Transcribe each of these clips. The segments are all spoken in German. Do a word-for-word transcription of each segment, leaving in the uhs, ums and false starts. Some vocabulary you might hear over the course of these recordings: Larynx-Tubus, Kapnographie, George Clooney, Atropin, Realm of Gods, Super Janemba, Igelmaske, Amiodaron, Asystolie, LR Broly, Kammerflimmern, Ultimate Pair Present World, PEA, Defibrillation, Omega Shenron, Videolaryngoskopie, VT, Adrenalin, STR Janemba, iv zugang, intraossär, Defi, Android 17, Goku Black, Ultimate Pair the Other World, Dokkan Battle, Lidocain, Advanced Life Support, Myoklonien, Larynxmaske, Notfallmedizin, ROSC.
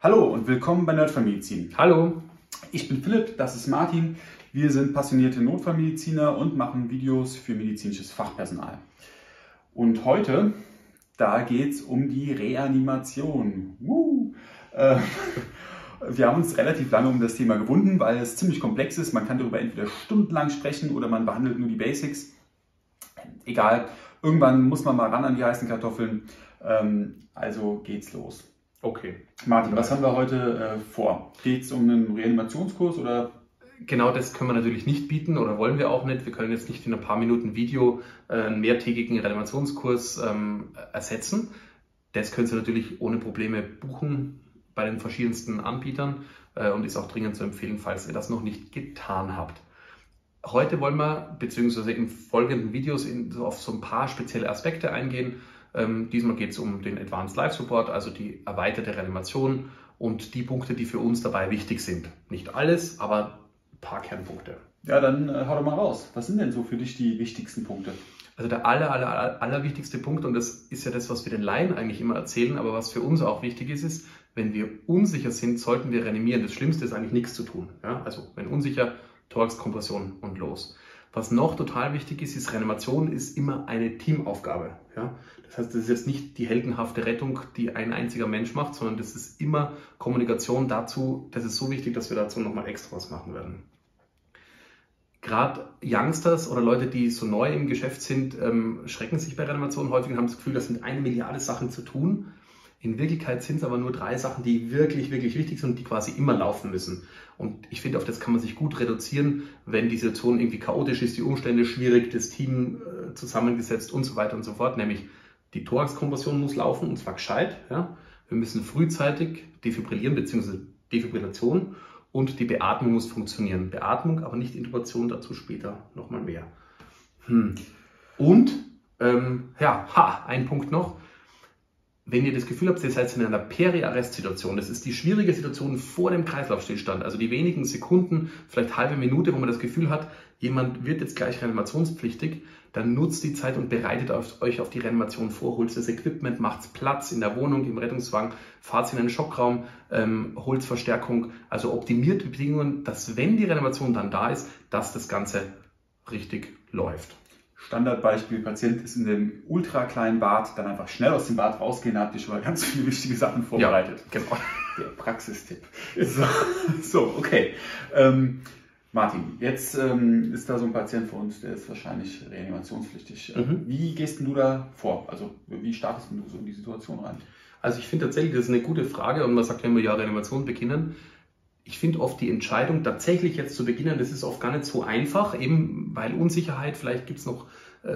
Hallo und willkommen bei Notfallmedizin. Hallo, ich bin Philipp, das ist Martin. Wir sind passionierte Notfallmediziner und machen Videos für medizinisches Fachpersonal. Und heute, da geht es um die Reanimation. Woo! Äh, wir haben uns relativ lange um das Thema gewunden, weil es ziemlich komplex ist. Man kann darüber entweder stundenlang sprechen oder man behandelt nur die Basics. Egal, irgendwann muss man mal ran an die heißen Kartoffeln. Ähm, also geht's los. Okay. Martin, was haben wir heute äh, vor? Geht es um einen Reanimationskurs oder? Genau, das können wir natürlich nicht bieten oder wollen wir auch nicht. Wir können jetzt nicht in ein paar Minuten Video äh, einen mehrtägigen Reanimationskurs ähm, ersetzen. Das können Sie natürlich ohne Probleme buchen bei den verschiedensten Anbietern äh, und ist auch dringend zu empfehlen, falls ihr das noch nicht getan habt. Heute wollen wir, beziehungsweise in folgenden Videos, in, so auf so ein paar spezielle Aspekte eingehen. Ähm, diesmal geht es um den Advanced Life Support, also die erweiterte Reanimation und die Punkte, die für uns dabei wichtig sind. Nicht alles, aber ein paar Kernpunkte. Ja, dann äh, hau doch mal raus. Was sind denn so für dich die wichtigsten Punkte? Also der aller, aller, aller wichtigste Punkt, und das ist ja das, was wir den Laien eigentlich immer erzählen, aber was für uns auch wichtig ist, ist, wenn wir unsicher sind, sollten wir reanimieren. Das Schlimmste ist eigentlich nichts zu tun. Ja? Also wenn unsicher, Thorax, Kompression und los. Was noch total wichtig ist, ist, Reanimation ist immer eine Teamaufgabe. Ja? Das heißt, das ist jetzt nicht die heldenhafte Rettung, die ein einziger Mensch macht, sondern das ist immer Kommunikation dazu. Das ist so wichtig, dass wir dazu nochmal extra was machen werden. Gerade Youngsters oder Leute, die so neu im Geschäft sind, ähm, schrecken sich bei Reanimation häufig und haben das Gefühl, das sind eine Milliarde Sachen zu tun. In Wirklichkeit sind es aber nur drei Sachen, die wirklich, wirklich wichtig sind und die quasi immer laufen müssen. Und ich finde, auf das kann man sich gut reduzieren, wenn die Situation irgendwie chaotisch ist, die Umstände schwierig, das Team äh, zusammengesetzt und so weiter und so fort. Nämlich die Thoraxkompression muss laufen, und zwar gescheit. Ja? Wir müssen frühzeitig defibrillieren bzw. Defibrillation, und die Beatmung muss funktionieren. Beatmung, aber nicht Intubation, dazu später nochmal mehr. Hm. Und, ähm, ja, ha, ein Punkt noch. Wenn ihr das Gefühl habt, ihr seid in einer Periarrest-Situation, das ist die schwierige Situation vor dem Kreislaufstillstand, also die wenigen Sekunden, vielleicht halbe Minute, wo man das Gefühl hat, jemand wird jetzt gleich reanimationspflichtig, dann nutzt die Zeit und bereitet euch auf die Reanimation vor, holt das Equipment, macht Platz in der Wohnung, im Rettungswagen, fahrt in einen Schockraum, ähm, holt Verstärkung, also optimiert die Bedingungen, dass, wenn die Reanimation dann da ist, dass das Ganze richtig läuft. Standardbeispiel, Patient ist in dem ultra kleinen Bad, dann einfach schnell aus dem Bad rausgehen, da habt ihr schon mal ganz viele wichtige Sachen vorbereitet. Ja, genau. Der Praxistipp. So, so okay. Ähm, Martin, jetzt ähm, ist da so ein Patient vor uns, der ist wahrscheinlich reanimationspflichtig. Mhm. Wie gehst denn du da vor? Also wie startest du so in die Situation rein? Also ich finde tatsächlich, das ist eine gute Frage, und man sagt, wenn wir ja Reanimation beginnen, ich finde oft die Entscheidung, tatsächlich jetzt zu beginnen, das ist oft gar nicht so einfach, eben weil Unsicherheit, vielleicht gibt es noch äh,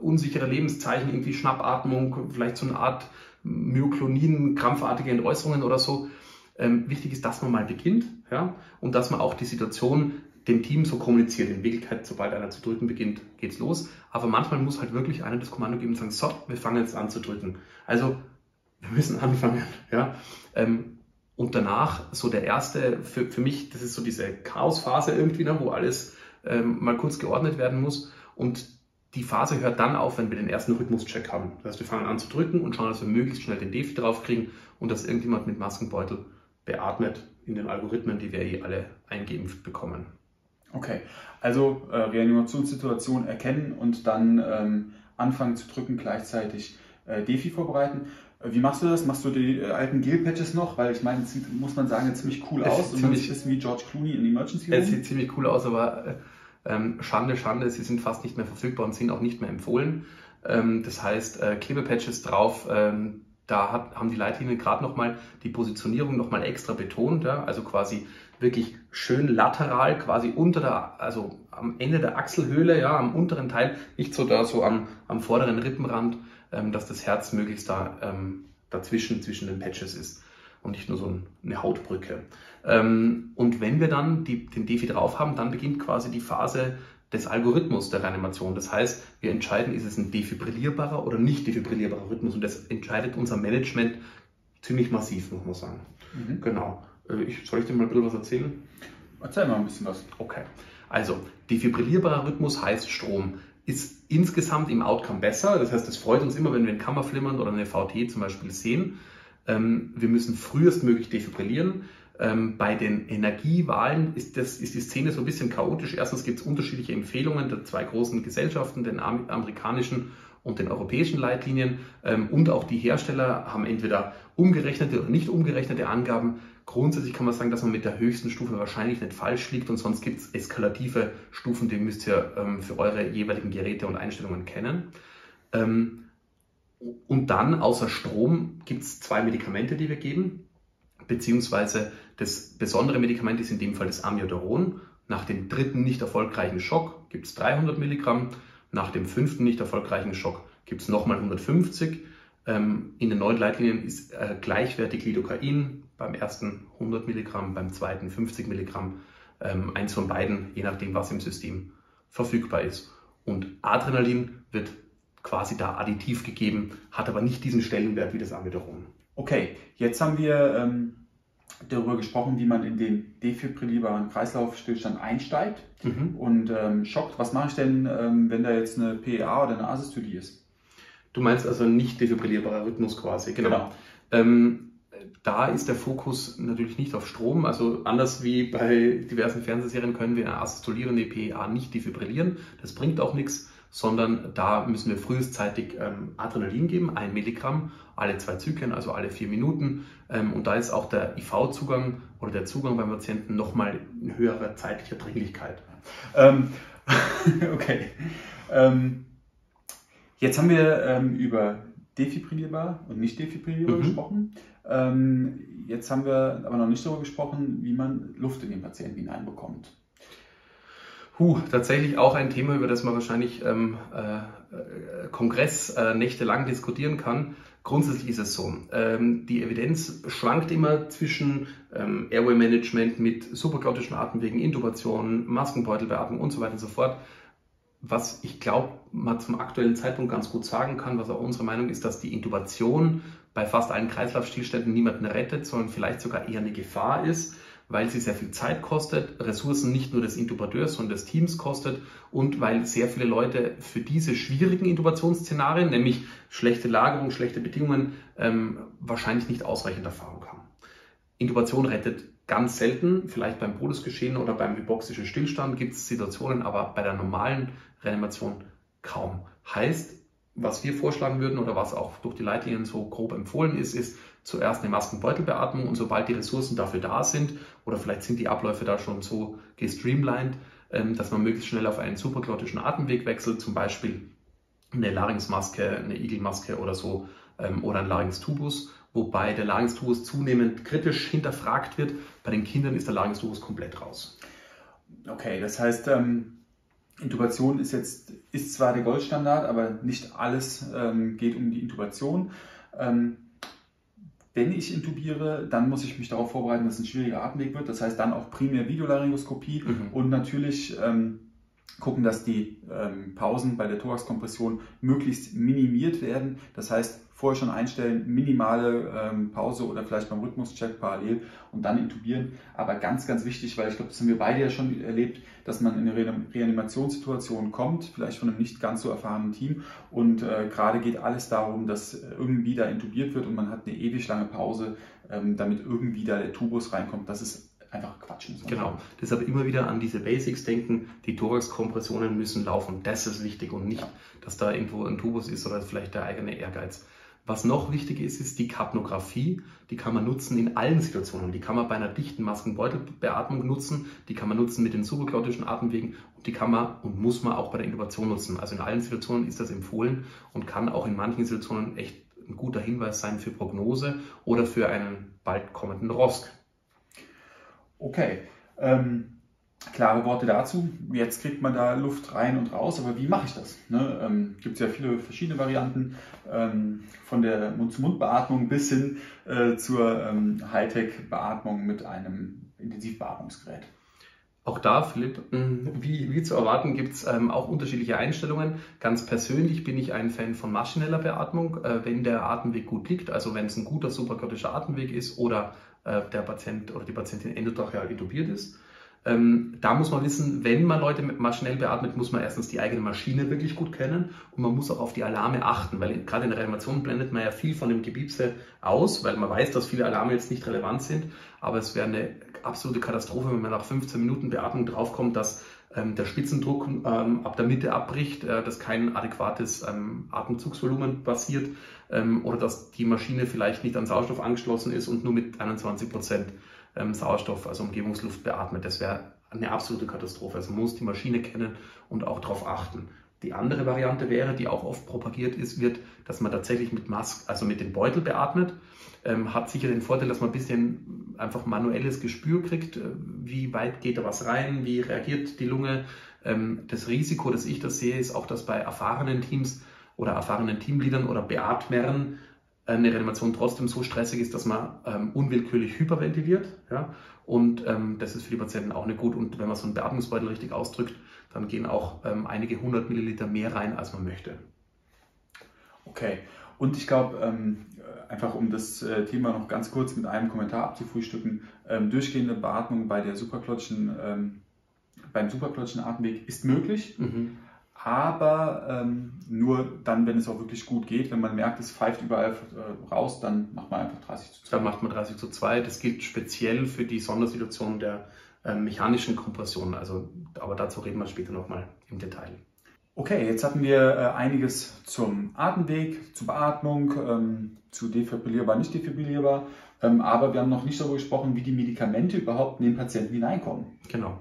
unsichere Lebenszeichen, irgendwie Schnappatmung, vielleicht so eine Art Myoklonien, krampfartige Entäußerungen oder so. Ähm, wichtig ist, dass man mal beginnt, ja, und dass man auch die Situation dem Team so kommuniziert. In Wirklichkeit, sobald einer zu drücken beginnt, geht's los. Aber manchmal muss halt wirklich einer das Kommando geben und sagen, so, wir fangen jetzt an zu drücken. Also, wir müssen anfangen, ja. Ähm, Und danach, so der erste, für, für mich, das ist so diese Chaosphase irgendwie, ne, wo alles ähm, mal kurz geordnet werden muss. Und die Phase hört dann auf, wenn wir den ersten Rhythmuscheck haben. Das heißt, wir fangen an zu drücken und schauen, dass wir möglichst schnell den Defi draufkriegen und dass irgendjemand mit Maskenbeutel beatmet in den Algorithmen, die wir eh alle eingeimpft bekommen. Okay, also äh, Reanimationssituation erkennen und dann ähm, anfangen zu drücken, gleichzeitig äh, Defi vorbereiten. Wie machst du das? Machst du die alten Gel-Patches noch? Weil ich meine, es sieht, muss man sagen, ziemlich cool aus. Es sieht ziemlich, ist wie George Clooney in Emergency Room. Es sieht ziemlich cool aus, aber ähm, Schande, Schande, sie sind fast nicht mehr verfügbar und sind auch nicht mehr empfohlen. Ähm, das heißt, äh, Klebepatches drauf, ähm, da hat, haben die Leitlinien gerade nochmal die Positionierung nochmal extra betont. Ja? Also quasi wirklich schön lateral, quasi unter der, also am Ende der Achselhöhle, ja, am unteren Teil, nicht so da so am, am vorderen Rippenrand, dass das Herz möglichst da ähm, dazwischen, zwischen den Patches ist und nicht nur so eine Hautbrücke. Ähm, und wenn wir dann die, den Defi drauf haben, dann beginnt quasi die Phase des Algorithmus der Reanimation. Das heißt, wir entscheiden, ist es ein defibrillierbarer oder nicht defibrillierbarer Rhythmus, und das entscheidet unser Management ziemlich massiv, muss man sagen. Mhm. Genau. Ich, soll ich dir mal ein bisschen was erzählen? Erzähl mal ein bisschen was. Okay. Also, defibrillierbarer Rhythmus heißt Strom. Ist insgesamt im Outcome besser. Das heißt, es freut uns immer, wenn wir ein Kammerflimmern oder eine V T zum Beispiel sehen. Ähm, wir müssen frühestmöglich defibrillieren. Ähm, bei den Energiewahlen ist, das, ist die Szene so ein bisschen chaotisch. Erstens gibt es unterschiedliche Empfehlungen der zwei großen Gesellschaften, den amerikanischen und den europäischen Leitlinien, ähm, und auch die Hersteller haben entweder umgerechnete oder nicht umgerechnete Angaben. Grundsätzlich kann man sagen, dass man mit der höchsten Stufe wahrscheinlich nicht falsch liegt, und sonst gibt es eskalative Stufen, die müsst ihr ähm, für eure jeweiligen Geräte und Einstellungen kennen. Ähm, und dann, außer Strom, gibt es zwei Medikamente, die wir geben, beziehungsweise das besondere Medikament ist in dem Fall das Amiodaron. Nach dem dritten nicht erfolgreichen Schock gibt es dreihundert Milligramm, nach dem fünften nicht erfolgreichen Schock gibt es nochmal hundertfünfzig. Ähm, in den neuen Leitlinien ist äh, gleichwertig Lidocain, beim ersten hundert Milligramm, beim zweiten fünfzig Milligramm, ähm, eins von beiden, je nachdem was im System verfügbar ist. Und Adrenalin wird quasi da additiv gegeben, hat aber nicht diesen Stellenwert wie das Amiodaron. Okay, jetzt haben wir ähm, darüber gesprochen, wie man in den defibrillierbaren Kreislaufstillstand einsteigt, mhm, und ähm, schockt. Was mache ich denn, ähm, wenn da jetzt eine P E A oder eine Asystolie ist? Du meinst also nicht defibrillierbarer Rhythmus quasi, genau. genau. Ähm, da ist der Fokus natürlich nicht auf Strom, also anders wie bei diversen Fernsehserien können wir eine Asystolie und eine P E A nicht defibrillieren, das bringt auch nichts, sondern da müssen wir frühzeitig ähm, Adrenalin geben, ein Milligramm, alle zwei Zyklen, also alle vier Minuten. Ähm, und da ist auch der I V-Zugang oder der Zugang beim Patienten nochmal in höherer zeitlicher Dringlichkeit. Ähm, okay. Ähm, jetzt haben wir ähm, über defibrillierbar und nicht defibrillierbar, mhm, gesprochen. Ähm, jetzt haben wir aber noch nicht darüber gesprochen, wie man Luft in den Patienten hineinbekommt. Puh, tatsächlich auch ein Thema, über das man wahrscheinlich ähm, äh, Kongress äh, nächtelang diskutieren kann. Grundsätzlich ist es so, ähm, die Evidenz schwankt immer zwischen ähm, Airway Management mit supraglottischem Atemwegen, Intubation, Maskenbeutelbeatmung und so weiter und so fort. Was ich glaube, man zum aktuellen Zeitpunkt ganz gut sagen kann, was auch unsere Meinung ist, dass die Intubation bei fast allen Kreislaufstillständen niemanden rettet, sondern vielleicht sogar eher eine Gefahr ist, weil sie sehr viel Zeit kostet, Ressourcen nicht nur des Intubateurs, sondern des Teams kostet, und weil sehr viele Leute für diese schwierigen Intubationsszenarien, nämlich schlechte Lagerung, schlechte Bedingungen, ähm, wahrscheinlich nicht ausreichend Erfahrung haben. Intubation rettet ganz selten, vielleicht beim Brutusgeschehen oder beim hypoxischen Stillstand gibt es Situationen, aber bei der normalen Reanimation kaum. Heißt, was wir vorschlagen würden oder was auch durch die Leitlinien so grob empfohlen ist, ist zuerst eine Maskenbeutelbeatmung, und sobald die Ressourcen dafür da sind oder vielleicht sind die Abläufe da schon so gestreamlined, dass man möglichst schnell auf einen supraglottischen Atemweg wechselt, zum Beispiel eine Larynxmaske, eine Igelmaske oder so, oder ein Larynx-Tubus, wobei der Larynx-Tubus zunehmend kritisch hinterfragt wird. Bei den Kindern ist der Larynx-Tubus komplett raus. Okay, das heißt, ähm Intubation ist jetzt ist zwar der Goldstandard, aber nicht alles ähm, geht um die Intubation. Ähm, wenn ich intubiere, dann muss ich mich darauf vorbereiten, dass es ein schwieriger Atemweg wird. Das heißt dann auch primär Videolaryngoskopie, mhm, und natürlich ähm, gucken, dass die ähm, Pausen bei der Thoraxkompression möglichst minimiert werden. Das heißt, vorher schon einstellen, minimale ähm, Pause oder vielleicht beim Rhythmuscheck parallel und dann intubieren. Aber ganz, ganz wichtig, weil ich glaube, das haben wir beide ja schon erlebt, dass man in eine Reanimationssituation kommt, vielleicht von einem nicht ganz so erfahrenen Team, und äh, gerade geht alles darum, dass irgendwie da intubiert wird und man hat eine ewig lange Pause, ähm, damit irgendwie da der Tubus reinkommt. Das ist einfach quatschen. Genau, deshalb immer wieder an diese Basics denken, die Thoraxkompressionen müssen laufen, das ist wichtig, und nicht, ja, dass da irgendwo ein Tubus ist oder vielleicht der eigene Ehrgeiz. Was noch wichtig ist, ist die Kapnographie, die kann man nutzen in allen Situationen, die kann man bei einer dichten Maskenbeutelbeatmung nutzen, die kann man nutzen mit den subglottischen Atemwegen, und die kann man und muss man auch bei der Intubation nutzen. Also in allen Situationen ist das empfohlen und kann auch in manchen Situationen echt ein guter Hinweis sein für Prognose oder für einen bald kommenden R O S C. Okay, ähm, klare Worte dazu. Jetzt kriegt man da Luft rein und raus, aber wie mache ich das? Ne? Ähm, gibt es ja viele verschiedene Varianten, ähm, von der Mund-zu-Mund-Beatmung bis hin äh, zur ähm, Hightech-Beatmung mit einem Intensivbeatmungsgerät. Auch da, Philipp, wie, wie zu erwarten, gibt es ähm, auch unterschiedliche Einstellungen. Ganz persönlich bin ich ein Fan von maschineller Beatmung, äh, wenn der Atemweg gut liegt, also wenn es ein guter supraglottischer Atemweg ist oder der Patient oder die Patientin endotracheal intubiert ist. Ähm, da muss man wissen, wenn man Leute mal schnell beatmet, muss man erstens die eigene Maschine wirklich gut kennen und man muss auch auf die Alarme achten, weil gerade in der Reanimation blendet man ja viel von dem Gepiepse aus, weil man weiß, dass viele Alarme jetzt nicht relevant sind, aber es wäre eine absolute Katastrophe, wenn man nach fünfzehn Minuten Beatmung draufkommt, dass ähm, der Spitzendruck ähm, ab der Mitte abbricht, äh, dass kein adäquates ähm, Atemzugsvolumen passiert ähm, oder dass die Maschine vielleicht nicht an Sauerstoff angeschlossen ist und nur mit einundzwanzig Prozent Sauerstoff, also Umgebungsluft beatmet. Das wäre eine absolute Katastrophe. Also man muss die Maschine kennen und auch darauf achten. Die andere Variante wäre, die auch oft propagiert ist, wird, dass man tatsächlich mit Maske, also mit dem Beutel beatmet. Ähm, hat sicher den Vorteil, dass man ein bisschen einfach manuelles Gespür kriegt, wie weit geht da was rein, wie reagiert die Lunge. Ähm, das Risiko, dass ich das sehe, ist auch, dass bei erfahrenen Teams oder erfahrenen Teamleadern oder Beatmern eine Reanimation trotzdem so stressig ist, dass man ähm, unwillkürlich hyperventiliert. Ja? Und ähm, das ist für die Patienten auch nicht gut. Und wenn man so einen Beatmungsbeutel richtig ausdrückt, dann gehen auch ähm, einige hundert Milliliter mehr rein, als man möchte. Okay. Und ich glaube, ähm, einfach um das Thema noch ganz kurz mit einem Kommentar abzufrühstücken, ähm, durchgehende Beatmung bei der Supraklotschen, ähm, beim Supraklotschen Atemweg ist möglich. Mhm. Aber ähm, nur dann, wenn es auch wirklich gut geht. Wenn man merkt, es pfeift überall äh, raus, dann macht man einfach dreißig zu zwei. Dann macht man dreißig zu zwei. Das gilt speziell für die Sondersituation der äh, mechanischen Kompression. Also, aber dazu reden wir später nochmal im Detail. Okay, jetzt hatten wir äh, einiges zum Atemweg, zur Beatmung, ähm, zu defibrillierbar, nicht defibrillierbar. Ähm, aber wir haben noch nicht darüber gesprochen, wie die Medikamente überhaupt in den Patienten hineinkommen. Genau.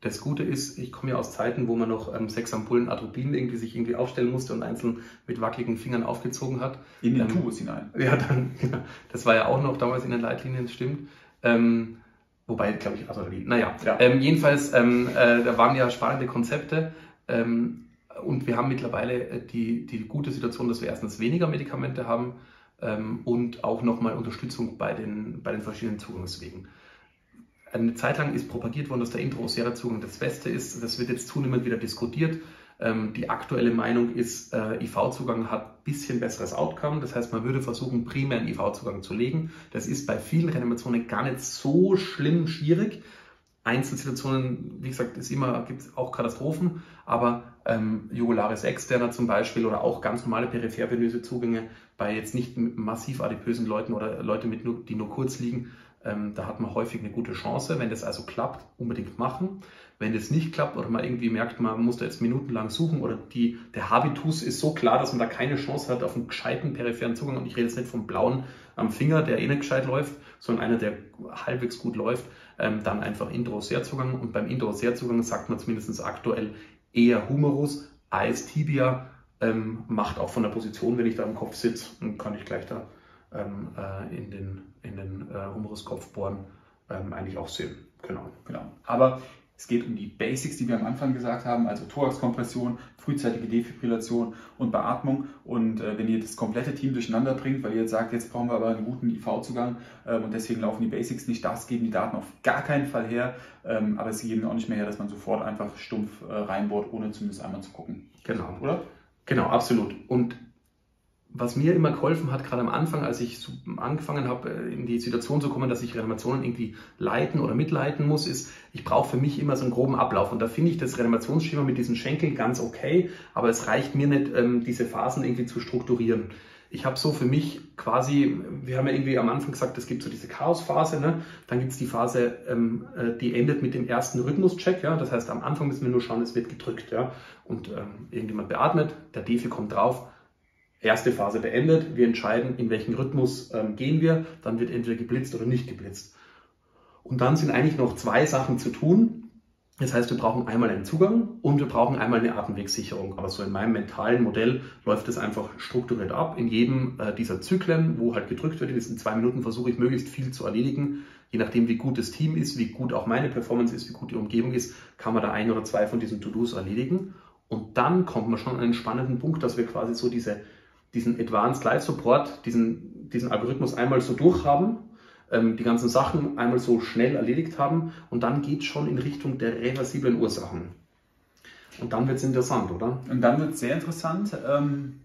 Das Gute ist, ich komme ja aus Zeiten, wo man noch ähm, sechs Ampullen Atropin irgendwie sich irgendwie aufstellen musste und einzeln mit wackeligen Fingern aufgezogen hat. In den ähm, Tubus hinein. Ja, dann, ja, das war ja auch noch damals in den Leitlinien, stimmt. Ähm, wobei, glaube ich, Asystolie. Naja, ja. ähm, jedenfalls, ähm, äh, da waren ja spannende Konzepte. Ähm, und wir haben mittlerweile die, die gute Situation, dass wir erstens weniger Medikamente haben ähm, und auch nochmal Unterstützung bei den, bei den verschiedenen Zugangswegen. Eine Zeit lang ist propagiert worden, dass der intraossäre Zugang das Beste ist. Das wird jetzt zunehmend wieder diskutiert. Ähm, die aktuelle Meinung ist, äh, I V-Zugang hat ein bisschen besseres Outcome. Das heißt, man würde versuchen, primär einen I V-Zugang zu legen. Das ist bei vielen Reanimationen gar nicht so schlimm schwierig. Einzelsituationen, wie gesagt, ist immer, gibt es auch Katastrophen, aber ähm, jugularis externer zum Beispiel oder auch ganz normale peripher-venöse Zugänge bei jetzt nicht massiv adipösen Leuten oder Leute, mit nur, die nur kurz liegen, ähm, da hat man häufig eine gute Chance. Wenn das also klappt, unbedingt machen. Wenn das nicht klappt oder man irgendwie merkt, man muss da jetzt minutenlang suchen oder die, der Habitus ist so klar, dass man da keine Chance hat auf einen gescheiten peripheren Zugang, und ich rede jetzt nicht vom blauen am Finger, der eh nicht gescheit läuft, sondern einer, der halbwegs gut läuft, ähm, dann einfach Intraossärzugang. Und beim Intraossärzugang sagt man zumindest aktuell eher Humerus, als Tibia, ähm, macht auch von der Position, wenn ich da im Kopf sitze, dann kann ich gleich da ähm, äh, in den, in den äh, Humeruskopf bohren, ähm, eigentlich auch sehen. Genau, genau. Aber es geht um die Basics, die wir am Anfang gesagt haben, also Thoraxkompression, frühzeitige Defibrillation und Beatmung. Und äh, wenn ihr das komplette Team durcheinander bringt, weil ihr jetzt sagt, jetzt brauchen wir aber einen guten I V-Zugang ähm, und deswegen laufen die Basics nicht, das geben die Daten auf gar keinen Fall her. Ähm, aber sie geben auch nicht mehr her, dass man sofort einfach stumpf äh, reinbohrt, ohne zumindest einmal zu gucken. Genau, oder? Genau, absolut. Und was mir immer geholfen hat, gerade am Anfang, als ich angefangen habe, in die Situation zu kommen, dass ich Reanimationen irgendwie leiten oder mitleiten muss, ist, ich brauche für mich immer so einen groben Ablauf. Und da finde ich das Reanimationsschema mit diesen Schenkeln ganz okay, aber es reicht mir nicht, diese Phasen irgendwie zu strukturieren. Ich habe so für mich quasi, wir haben ja irgendwie am Anfang gesagt, es gibt so diese Chaosphase, ne? Dann gibt es die Phase, ähm, die endet mit dem ersten Rhythmuscheck. Ja? Das heißt, am Anfang müssen wir nur schauen, es wird gedrückt. Ja? Und ähm, irgendjemand beatmet, der Defi kommt drauf, erste Phase beendet, wir entscheiden, in welchen Rhythmus ähm, gehen wir, dann wird entweder geblitzt oder nicht geblitzt. Und dann sind eigentlich noch zwei Sachen zu tun. Das heißt, wir brauchen einmal einen Zugang und wir brauchen einmal eine Atemwegssicherung. Aber so in meinem mentalen Modell läuft es einfach strukturiert ab. In jedem äh, dieser Zyklen, wo halt gedrückt wird, in diesen zwei Minuten versuche ich möglichst viel zu erledigen. Je nachdem, wie gut das Team ist, wie gut auch meine Performance ist, wie gut die Umgebung ist, kann man da ein oder zwei von diesen To-Dos erledigen. Und dann kommt man schon an einen spannenden Punkt, dass wir quasi so diese, diesen Advanced Life Support, diesen, diesen Algorithmus einmal so durchhaben, die ganzen Sachen einmal so schnell erledigt haben, und dann geht es schon in Richtung der reversiblen Ursachen. Und dann wird es interessant, oder? Und dann wird es sehr interessant. Ähm,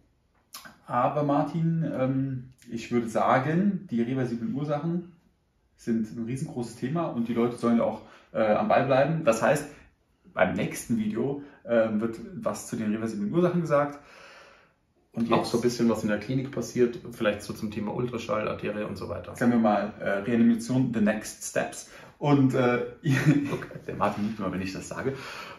aber Martin, ähm, ich würde sagen, die reversiblen Ursachen sind ein riesengroßes Thema und die Leute sollen ja auch äh, am Ball bleiben. Das heißt, beim nächsten Video äh, wird was zu den reversiblen Ursachen gesagt. Und jetzt auch so ein bisschen, was in der Klinik passiert, vielleicht so zum Thema Ultraschall, Arterie und so weiter. Sagen wir mal, äh, Reanimation, the next steps. Und äh, okay, der Martin liebt mal, wenn ich das sage.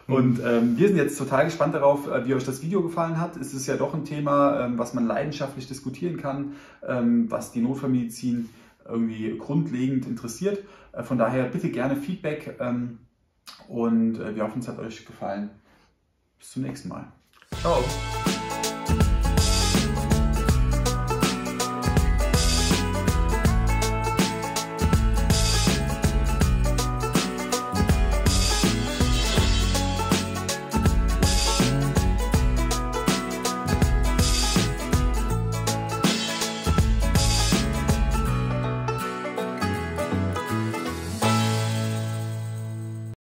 Und ähm, wir sind jetzt total gespannt darauf, wie euch das Video gefallen hat. Es ist ja doch ein Thema, ähm, was man leidenschaftlich diskutieren kann, ähm, was die Notfallmedizin irgendwie grundlegend interessiert. Äh, von daher bitte gerne Feedback ähm, und äh, wir hoffen, es hat euch gefallen. Bis zum nächsten Mal. Ciao.